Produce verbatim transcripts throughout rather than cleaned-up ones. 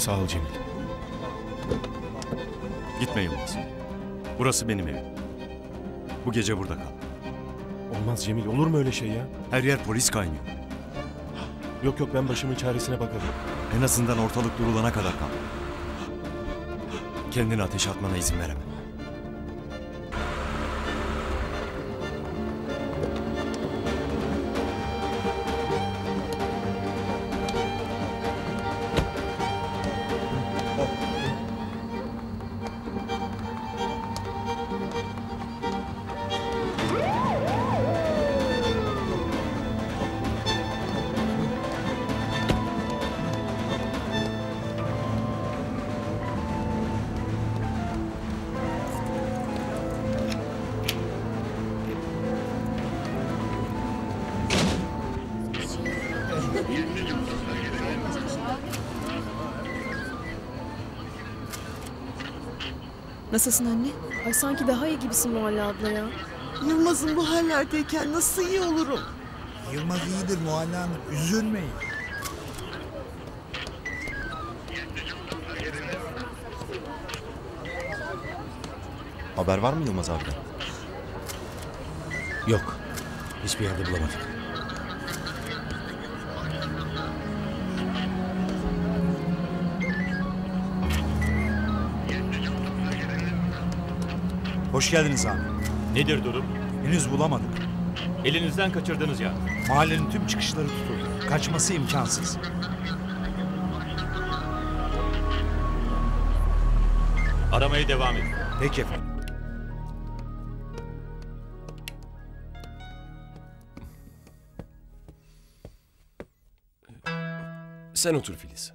Sağ ol Cemil. Gitme Yılmaz. Burası benim evim. Bu gece burada kal. Olmaz Cemil, olur mu öyle şey ya? Her yer polis kaynıyor. Yok yok, ben başımın çaresine bakarım. En azından ortalık durulana kadar kal. Kendini ateşe atmana izin veremem. Nasılsın anne? Ay sanki daha iyi gibisin Mualla abla ya. Yılmaz'ın bu hallerdeyken nasıl iyi olurum? Yılmaz iyidir Mualla Hanım, üzülmeyin. Haber var mı Yılmaz abiden? Yok, hiçbir yerde bulamadık. Hoş geldiniz abi. Nedir durum? Henüz bulamadık. Elinizden kaçırdınız ya. Mahallenin tüm çıkışları tutuldu. Kaçması imkansız. Aramaya devam edin. Peki efendim. Sen otur Filiz.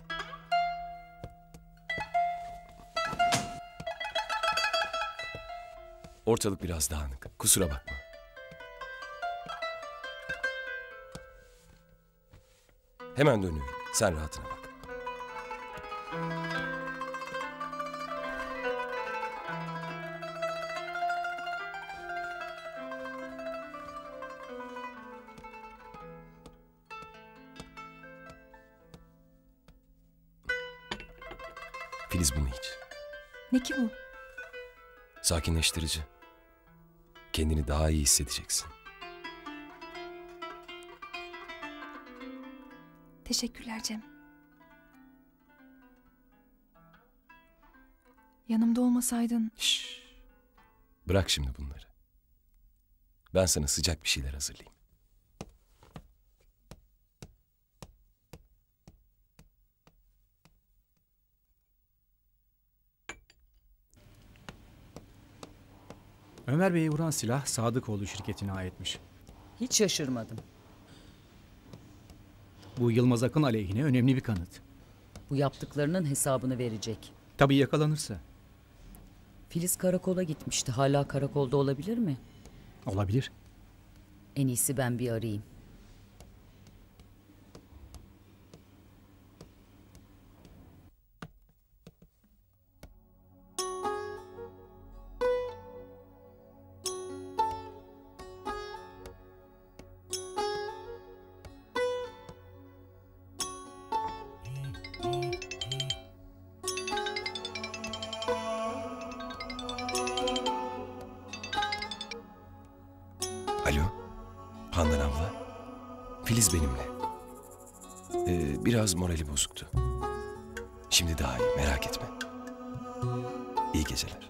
Ortalık biraz dağınık. Kusura bakma. Hemen dönüyorum. Sen rahatına bak. Filiz bunu iç. Ne ki bu? Sakinleştirici. Kendini daha iyi hissedeceksin. Teşekkürler Cem. Yanımda olmasaydın... Şşş. Bırak şimdi bunları. Ben sana sıcak bir şeyler hazırlayayım. Ömer Bey'e vuran silah Sadıkoğlu şirketine aitmiş. Hiç şaşırmadım. Bu Yılmaz Akın aleyhine önemli bir kanıt. Bu yaptıklarının hesabını verecek. Tabii yakalanırsa. Filiz karakola gitmişti. Hala karakolda olabilir mi? Olabilir. En iyisi ben bir arayayım. Alo, Handan abla. Filiz benimle. Ee, biraz morali bozuktu. Şimdi daha iyi, merak etme. İyi geceler.